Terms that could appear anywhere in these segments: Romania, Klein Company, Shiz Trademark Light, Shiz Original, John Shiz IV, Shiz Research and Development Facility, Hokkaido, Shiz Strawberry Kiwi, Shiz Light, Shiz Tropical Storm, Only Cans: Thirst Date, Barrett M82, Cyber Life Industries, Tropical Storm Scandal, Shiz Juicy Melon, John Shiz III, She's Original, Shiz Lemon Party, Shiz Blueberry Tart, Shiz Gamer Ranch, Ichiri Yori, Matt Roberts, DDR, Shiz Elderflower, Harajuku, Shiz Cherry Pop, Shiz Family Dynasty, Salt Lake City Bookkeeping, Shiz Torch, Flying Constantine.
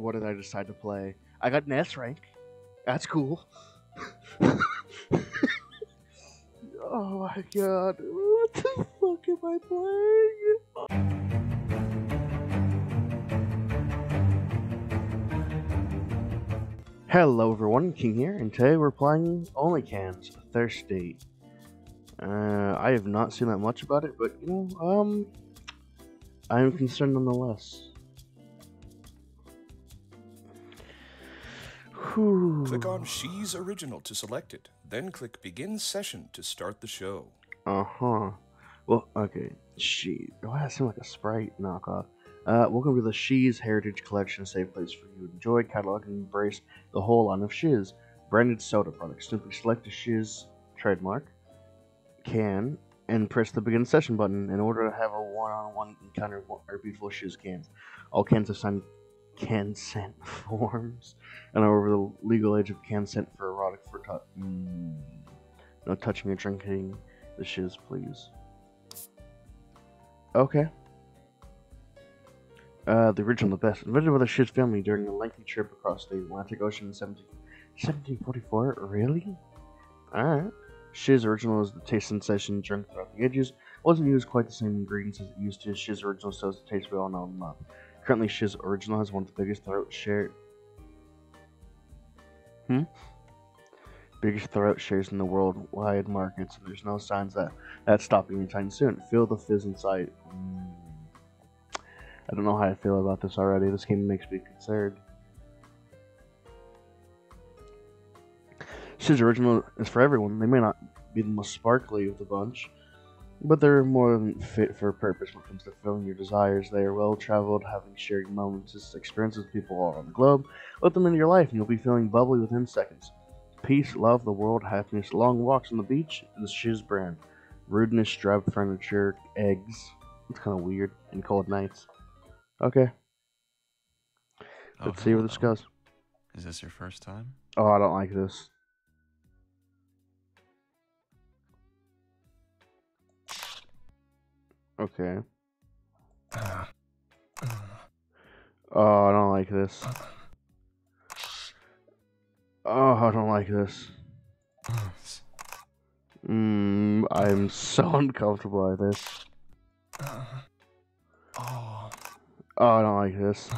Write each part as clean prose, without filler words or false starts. what did I decide to play? I got an S rank. That's cool. Oh my god, what the fuck am I playing? Hello everyone, King here, and today we're playing Only Cans: Thirst Date. I have not seen that much about it, but you know, I am concerned nonetheless. Whew. Click on She's Original to select it, then click Begin Session to start the show. Uh-huh. Well, okay. She. Why does that seem like a Sprite knockoff? Welcome to the Shiz Heritage Collection, a safe place for you to enjoy, catalog, and embrace the whole line of Shiz. Branded soda products. Simply select the Shiz trademark, can, and press the Begin Session button in order to have a one-on-one encounter with our beautiful Shiz cans. All cans have signed consent forms and are over the legal age of consent for erotic for no touching or drinking the Shiz, please. Okay. The original, the best, invented by the Shiz family during a lengthy trip across the Atlantic Ocean in 1744. Really? All right. Shiz Original is the taste sensation drink throughout the ages. Wasn't used quite the same ingredients as it used to. Shiz Original shows the taste we all know and love. Currently, Shiz Original has one of the biggest throat share. Biggest throat shares in the worldwide markets, and there's no signs that that's stopping anytime soon. Feel the fizz inside. I don't know how I feel about this already. This game makes me concerned. Shiz Original is for everyone. They may not be the most sparkly of the bunch, but they're more than fit for a purpose when it comes to fulfilling your desires. They are well-traveled, having shared moments, experiences with people all around the globe. Let them into your life, and you'll be feeling bubbly within seconds. Peace, love, the world, happiness, long walks on the beach, the Shiz brand. Rudeness, drab furniture, eggs. It's kind of weird. And cold nights. Okay. Let's see where this goes. Is this your first time? Oh, I don't like this. Okay. Oh, I don't like this. Oh, I don't like this. I'm so uncomfortable at this. Oh, I don't like this.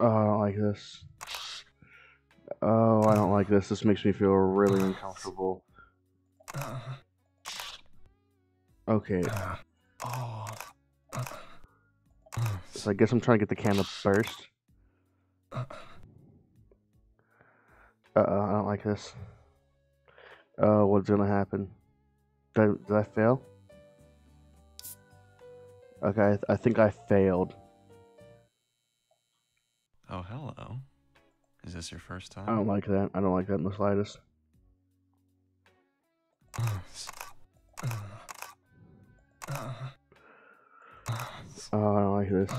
Oh, I don't like this. Oh, I don't like this. This makes me feel really uncomfortable. Okay. So I guess I'm trying to get the can to burst. Uh-oh, I don't like this. Oh, what's gonna happen? Did I fail? Okay, I think I failed. Oh, hello. Is this your first time? I don't like that. I don't like that in the slightest. Oh, I don't like this.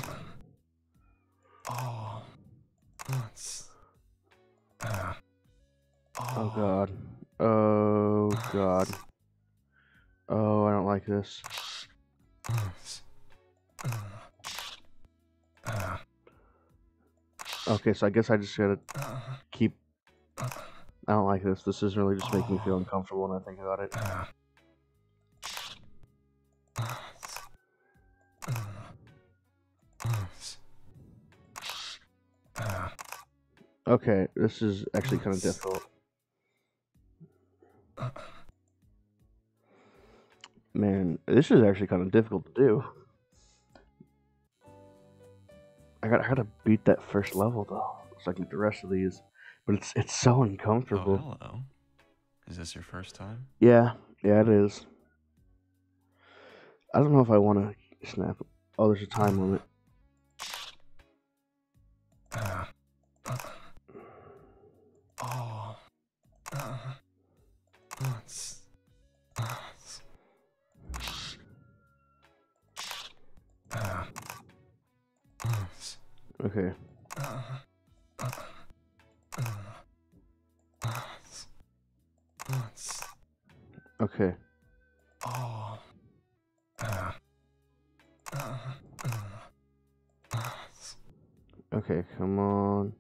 Oh, god. Oh god. Oh, I don't like this. Okay, so I guess I just gotta keep... I don't like this. This is really just making me feel uncomfortable when I think about it. Okay, this is actually kind of difficult. Man, this is actually kind of difficult to do. I gotta beat that first level though, so I can get the rest of these. But it's so uncomfortable. Oh, hello. Is this your first time? Yeah, it is. I don't know if I want to snap. Oh, there's a time limit. Okay. Okay. Okay, come on.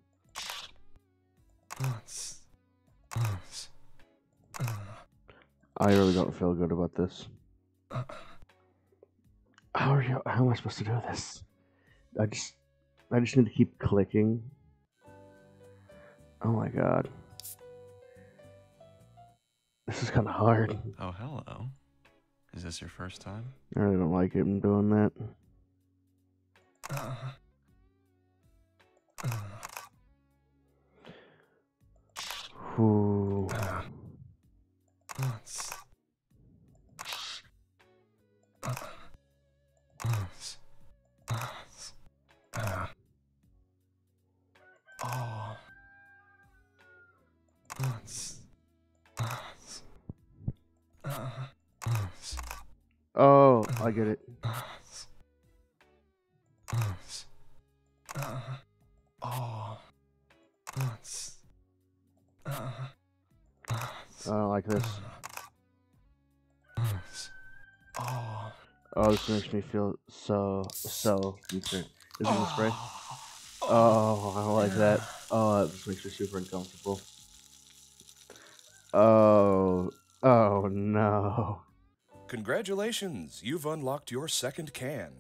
I really don't feel good about this. How am I supposed to do this? I just need to keep clicking. Oh my god. This is kind of hard. Oh, hello. Is this your first time? I really don't like it. I'm doing that. Ooh. Oh, I get it. I don't like this. Oh, this makes me feel so different. Is it a spray? Oh, I don't like that. Oh, that just makes me super uncomfortable. Oh no. Congratulations, you've unlocked your second can.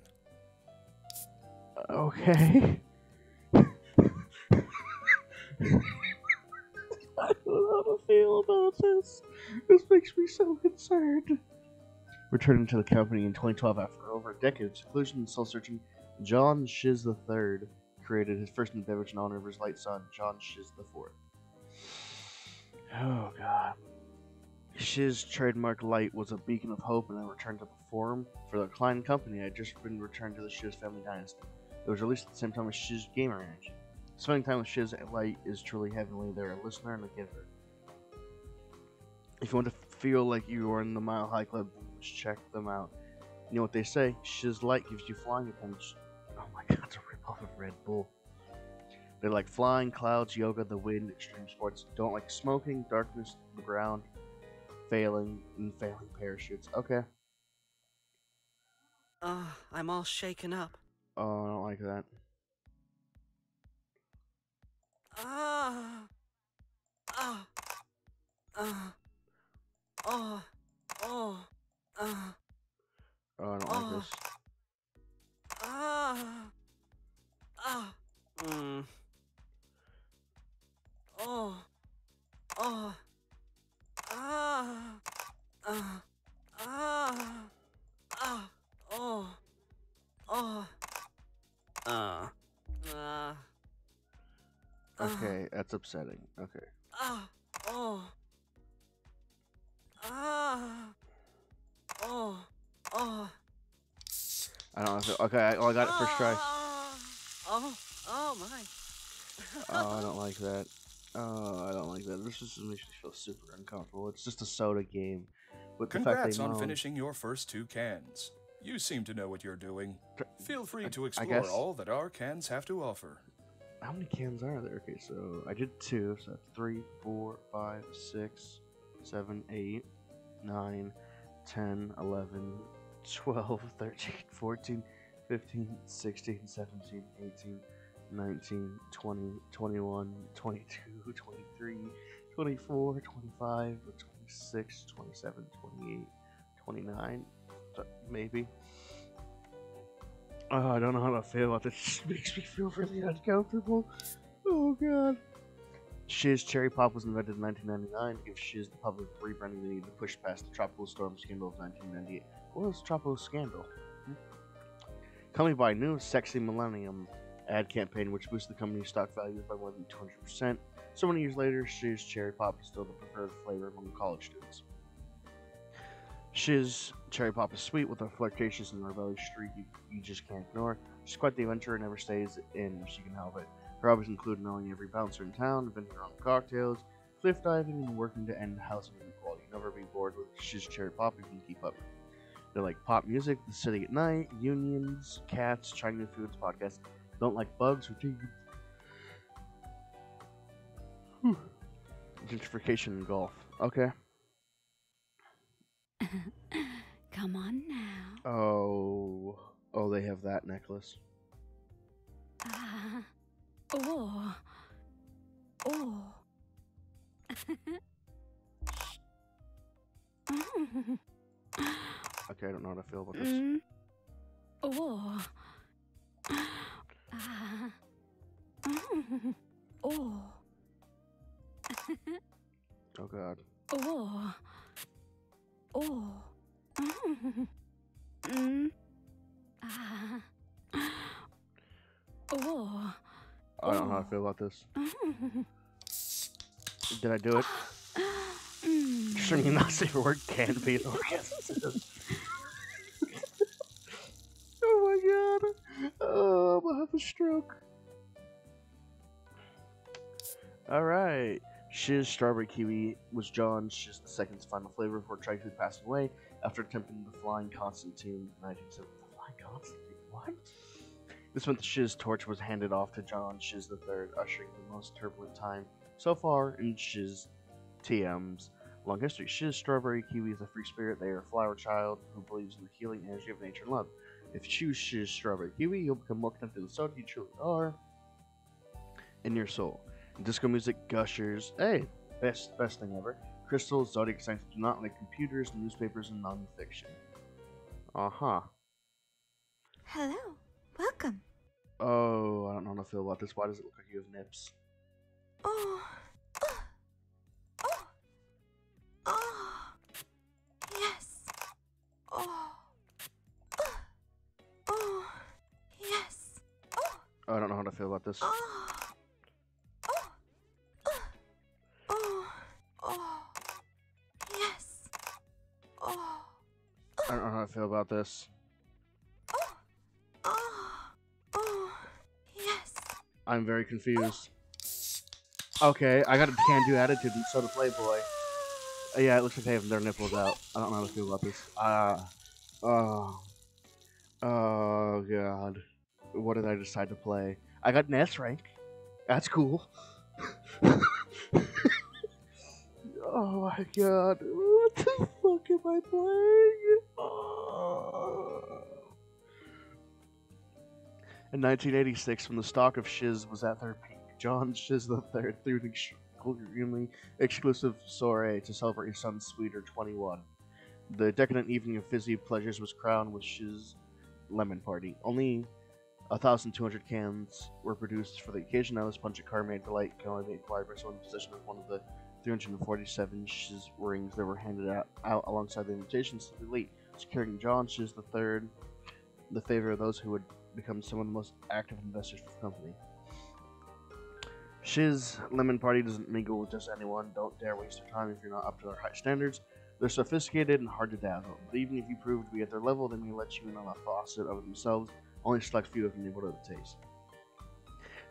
Okay. I don't know how to feel about this. This makes me so concerned. Returning to the company in 2012 after over a decade of seclusion and soul-searching, John Shiz III created his first new beverage in honor of his late son, John Shiz IV. Oh, God. Shiz Trademark Light was a beacon of hope and then returned to perform for the Klein Company. It had just been returned to the Shiz Family Dynasty. It was released at the same time as Shiz Gamer Ranch. Spending time with Shiz Light is truly heavenly. They're a listener and a giver. If you want to feel like you are in the Mile High Club, check them out. You know what they say? Shiz Light gives you flying depends. Oh my god, it's a ripoff of Red Bull. They like flying, clouds, yoga, the wind, extreme sports. Don't like smoking, darkness, the ground, failing, and failing parachutes. Okay. I'm all shaken up. Oh, I don't like that. Oh, I don't like this. Okay, that's upsetting. Okay. I don't know. Okay, I got it first try. Oh my. Oh, I don't like that. Oh, I don't like that. This just makes me feel super uncomfortable. It's just a soda game. But congrats on finishing your first two cans. You seem to know what you're doing. Feel free to explore all that our cans have to offer. How many cans are there? Okay, so I did two, so that's 3, 4, 5, 6, 7, 8, 9, 10, 11, 12, 13, 14, 15, 16, 17, 18, 19, 20, 21, 22, 23, 24, 25, 26, 27, 28, 29, maybe. Oh, I don't know how to feel about this. It just makes me feel really uncomfortable. Oh, God. Shiz Cherry Pop was invented in 1999 to give Shiz the public rebranding they need to push past the Tropical Storm Scandal of 1998. What was Tropical Scandal? Coming by new Sexy Millennium ad campaign, which boosted the company's stock values by more than 200%. So many years later, Shiz Cherry Pop is still the preferred flavor among college students. Shiz Cherry Pop is sweet with a flirtatious and rebellious streak you just can't ignore. She's quite the adventurer and never stays in if she can help it. Her hobbies include knowing every bouncer in town, inventing her own cocktails, cliff diving, and working to end housing inequality. You'll never be bored with Shiz Cherry Pop if you can keep up. They like pop music, the city at night, unions, cats, Chinese foods, podcasts. They don't like bugs or tea. Gentrification and golf. Okay. Come on now. Oh, they have that necklace. Oh. Oh. Okay, I don't know how to feel about this. Oh. Oh. Oh God. Oh. Oh. Oh. I don't know how I feel about this. Did I do it? Can you not say the word can be an orgasm? Oh my God. Oh, I'm gonna have a stroke. Alright. Shiz Strawberry Kiwi was John Shiz II's final flavor before tragically passing away after attempting the Flying Constantine in 1970. The Flying Constantine? What? This meant the Shiz Torch was handed off to John Shiz III, ushering the most turbulent time so far in Shiz TM's long history. Shiz Strawberry Kiwi is a free spirit. They are a flower child who believes in the healing energy of nature and love. If you choose Shiz Strawberry Kiwi, you'll become more connected to the soda you truly are in your soul. In disco music, gushers, hey, best thing ever. Crystals, zodiac signs do not like computers, newspapers, and nonfiction. Hello, welcome. Oh, I don't know how to feel about this. Why does it look like you have nips? Oh. I don't know how to feel about this. I don't know how to feel about this. I'm very confused. Okay, I got a can do attitude and soda Playboy. Yeah, it looks like they have their nipples out. I don't know how to feel about this. Oh God. What did I decide to play? I got an S rank. That's cool. Oh my God. What the fuck am I playing? Oh. In 1986, when the stock of Shiz was at their peak, John Shiz III threw an extremely exclusive soiree to celebrate his son's sweeter 21. The decadent evening of fizzy pleasures was crowned with Shiz Lemon Party. Only 1,200 cans were produced for the occasion. Now this punch of carmade delight can only be acquired by someone in possession of one of the 347 Shiz rings that were handed out alongside the invitations to the elite, securing John Shiz III the favor of those who would become some of the most active investors for the company. Shiz Lemon Party doesn't mingle with just anyone. Don't dare waste their time if you're not up to their high standards. They're sophisticated and hard to dazzle, but even if you prove to be at their level, they may let you in on a faucet of themselves. Only select few have been able to taste.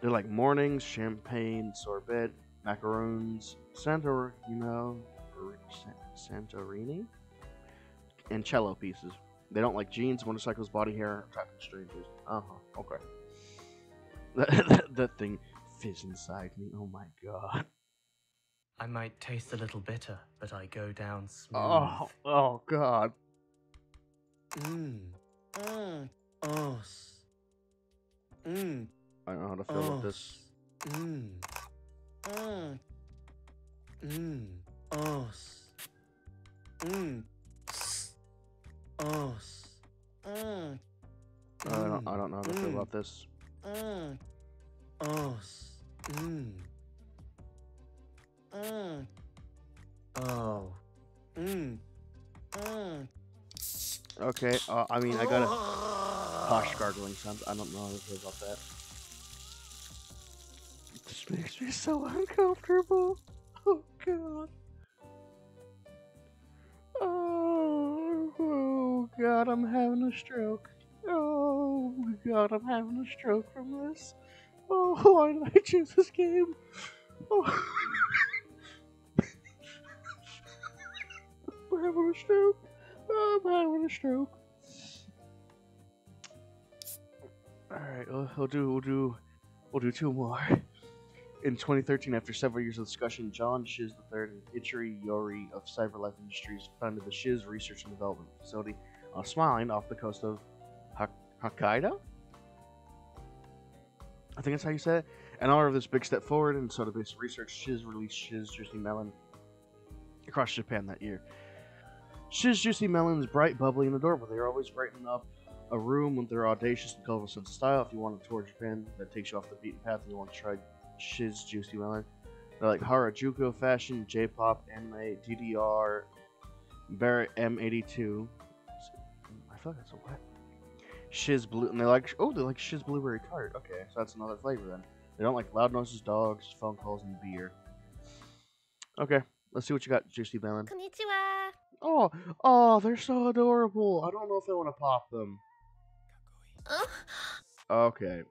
They're like mornings, champagne, sorbet, macaroons, Santorini, and cello pieces. They don't like jeans, motorcycles, body hair, attracting strangers. Okay. That thing fizz inside me. Oh my God. I might taste a little bitter, but I go down smooth. Oh God. I don't know how to feel about this. I don't know how to feel about this. Okay, I mean, I gotta posh gargling sounds. I don't know how to feel about that. This makes me so uncomfortable. Oh God. Oh God, I'm having a stroke. Oh my God, I'm having a stroke from this. Oh, why did I choose this game? Oh. I'm having a stroke. Oh, I'm having a stroke. All right, we'll do two more. In 2013, after several years of discussion, John Shiz III and Ichiri Yori of Cyber Life Industries founded the Shiz Research and Development Facility on Smile Island off the coast of Hokkaido? I think that's how you say it. In honor of this big step forward in soda-based research, Shiz released Shiz Juicy Melon across Japan that year. Shiz Juicy Melon is bright, bubbly, and adorable. They are always brightening up a room with their audacious and colorful sense of style. If you want to tour Japan that takes you off the beaten path and you want to try Shiz Juicy Melon, they're like Harajuku fashion, J-pop, anime, DDR, Barrett M82. I feel like that's a what? Shiz Blue, and they like, oh, they like Shiz Blueberry Tart. Okay, so that's another flavor then. They don't like loud noises, dogs, phone calls, and beer. Okay, let's see what you got, Juicy Melon. Konnichiwa! Oh, oh, they're so adorable. I don't know if I want to pop them. Okay.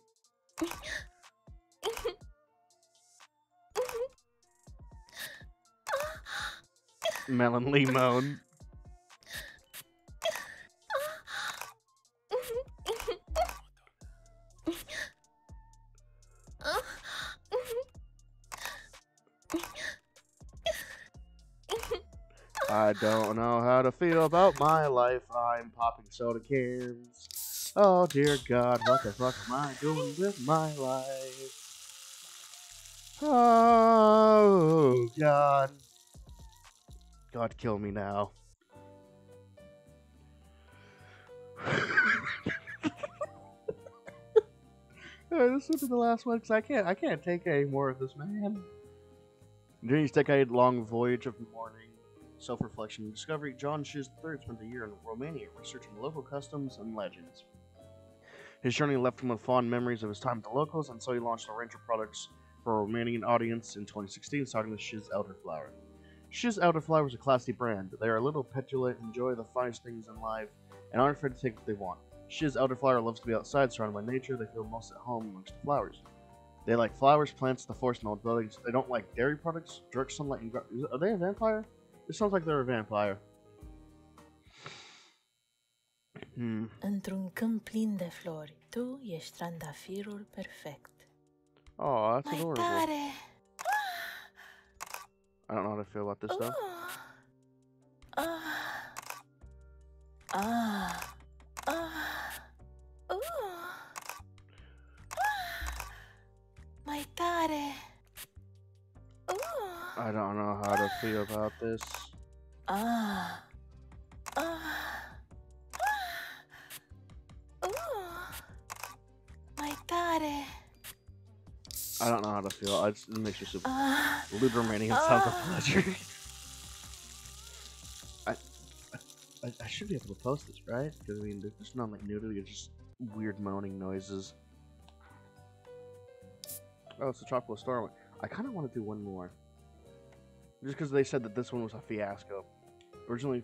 Melon Limon. I don't know how to feel about my life. I'm popping soda cans. Oh dear God, what the fuck am I doing with my life? Oh God. God, kill me now. Alright, this will be the last one because I can't take any more of this, man. During his decade long voyage of mourning, self-reflection and discovery, John Shiz III spent a year in Romania researching local customs and legends. His journey left him with fond memories of his time with the locals, and so he launched a range of products for a Romanian audience in 2016, starting with Shiz Elderflower. Shiz Elderflower is a classy brand. They are a little petulant, enjoy the finest things in life, and aren't afraid to take what they want. Shiz Elderflower loves to be outside, surrounded by nature. They feel most at home amongst the flowers. They like flowers, plants, the forest, and old buildings. They don't like dairy products, dark sunlight, and are they a vampire? It sounds like they're a vampire. Într-un câmp plin de flori, tu ești trandafirul perfect. Oh, that's adorable. I don't know how to feel about this stuff. Mai tare. I don't know how to feel about this. My tare. I don't know how to feel. I just, it makes me super Lubromanian sounds of pleasure. I should be able to post this, right? Because I mean, there's not like nudity, it's just weird moaning noises. Oh, it's the Tropical Storm. I kind of want to do one more. Just because they said that this one was a fiasco. Originally,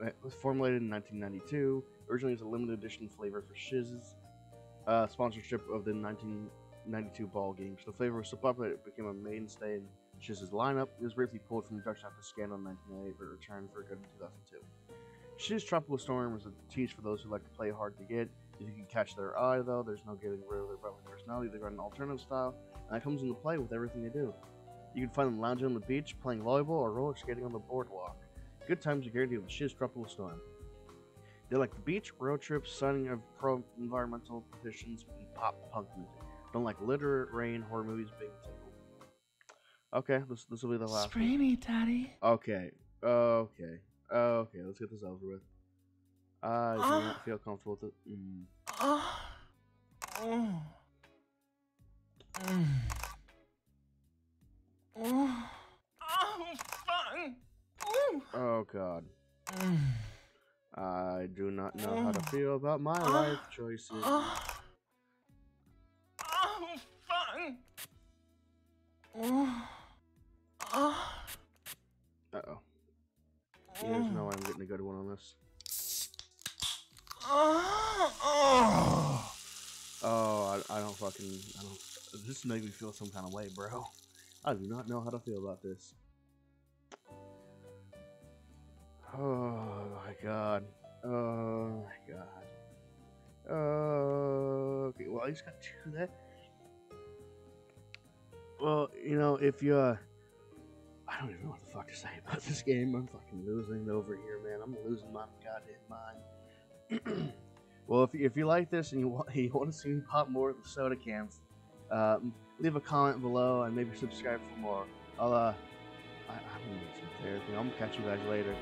it was formulated in 1992. Originally, it was a limited edition flavor for Shiz's sponsorship of the 1992 ball games. The flavor was so popular it became a mainstay in Shiz's lineup. It was briefly pulled from the Dutch after Scandal in 1998, but returned for a good in 2002. Shiz Tropical Storm was a tease for those who like to play hard to get. If you can catch their eye, though, there's no getting rid of their bubbly personality. They've got an alternative style, and that comes into play with everything they do. You can find them lounging on the beach, playing volleyball, or roller skating on the boardwalk. Good times are guaranteed with Shiz Tropical Storm. They like the beach, road trips, signing of pro-environmental petitions, and pop-punk music. Don't like litter, rain, horror movies, big tickle. Okay, this will be the last one. Spray me, Daddy. Okay, okay, let's get this over with. I do not feel comfortable with it. Oh God. I do not know how to feel about my life choices. Uh-oh. There's no way I'm getting a good one on this. Oh, I don't fucking... I don't, this makes me feel some kind of way, bro. I do not know how to feel about this. Oh my God. Oh my God. Okay, well, I just got two of that. Well, you know, if you, I don't even know what the fuck to say about this game. I'm fucking losing over here, man. I'm losing my goddamn mind. Well, if you like this and you want to see me pop more of the soda cans, leave a comment below and maybe subscribe for more. I'm going to get some therapy. I'm going to catch you guys later.